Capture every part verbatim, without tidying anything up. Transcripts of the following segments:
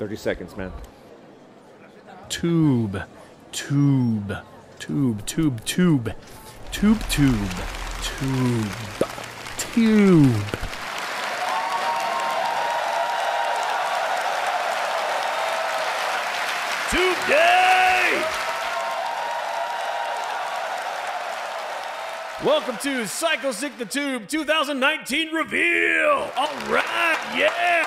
thirty seconds, man. Tube. Tube. Tube. Tube. Tube. Tube. Tube. Tube. Tube. Today! Welcome to Psychostick the Tube twenty nineteen reveal! All right, yeah!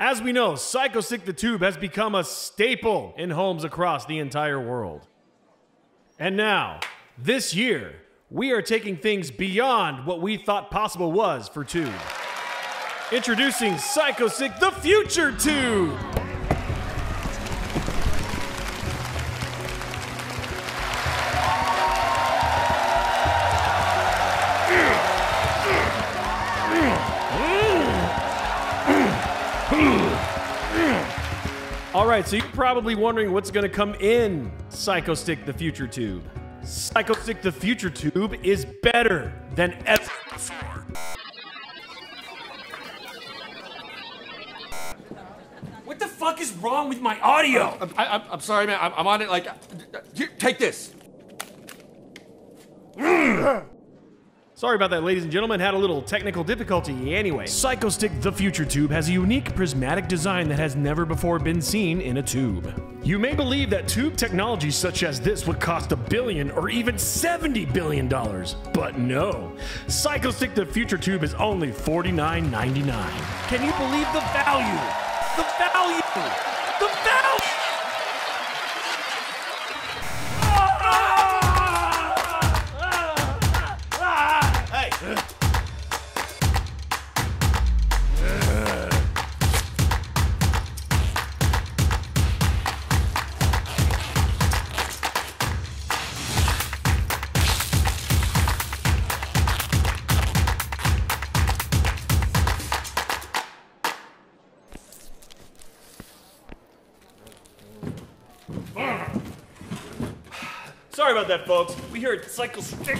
As we know, Psychostick the Tube has become a staple in homes across the entire world. And now, this year, we are taking things beyond what we thought possible was for Tube. Introducing Psychostick the Future Tube! Alright, so you're probably wondering what's going to come in Psychostick the Future Tube. Psychostick the Future Tube is better than ever before. What the fuck is wrong with my audio? I'm, I'm, I'm sorry, man. I'm, I'm on it like... Here, take this. Sorry about that, ladies and gentlemen, had a little technical difficulty. Anyway, Psychostick the Future Tube has a unique prismatic design that has never before been seen in a tube. You may believe that tube technology such as this would cost a billion or even seventy billion dollars, but no. Psychostick the Future Tube is only forty-nine ninety-nine. Can you believe the value? The value! The value! Sorry about that, folks. We here at Psychostick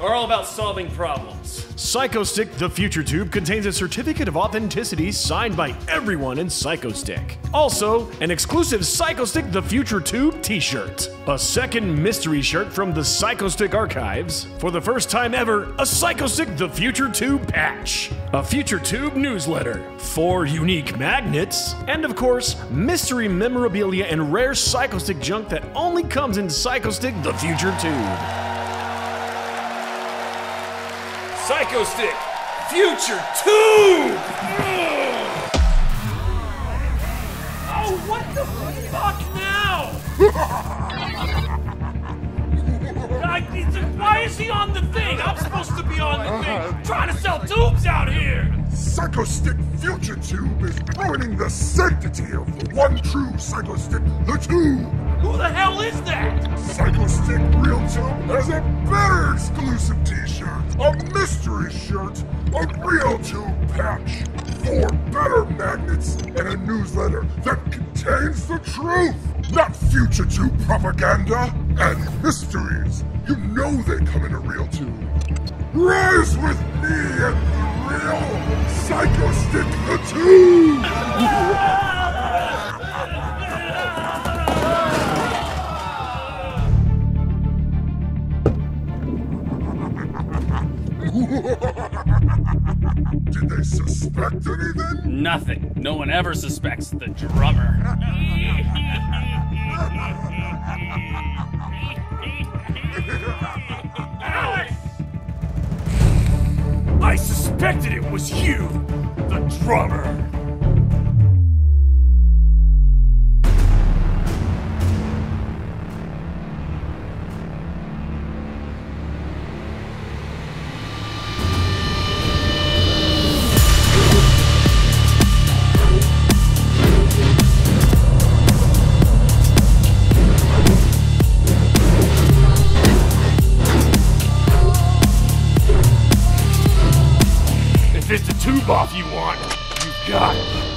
are all about solving problems. Psychostick the Future Tube contains a certificate of authenticity signed by everyone in Psychostick. Also, an exclusive Psychostick the Future Tube t-shirt, a second mystery shirt from the Psychostick archives, for the first time ever, a Psychostick the Future Tube patch, a Future Tube newsletter, four unique magnets, and of course, mystery memorabilia and rare Psychostick junk that only comes in Psychostick the Future Tube. Psychostick Future Tube! Oh, what the fuck now? I, why is he on the thing? I'm supposed to be on the thing. Trying to sell tubes out here! Psychostick Future Tube is ruining the sanctity of the one true Psychostick, the Tube! Who the hell is that? Psychostick Real Tube has a better exclusive t-shirt, a mystery shirt, a Real Tube patch, four better magnets, and a newsletter that contains the truth, not Future Tube propaganda and histories. You know they come in a Real Tube. Rise with me and the real Psychostick the Tube! Did they suspect anything? Nothing. No one ever suspects the drummer. I suspected it was you, the drummer. It's the tube off you want. You got it.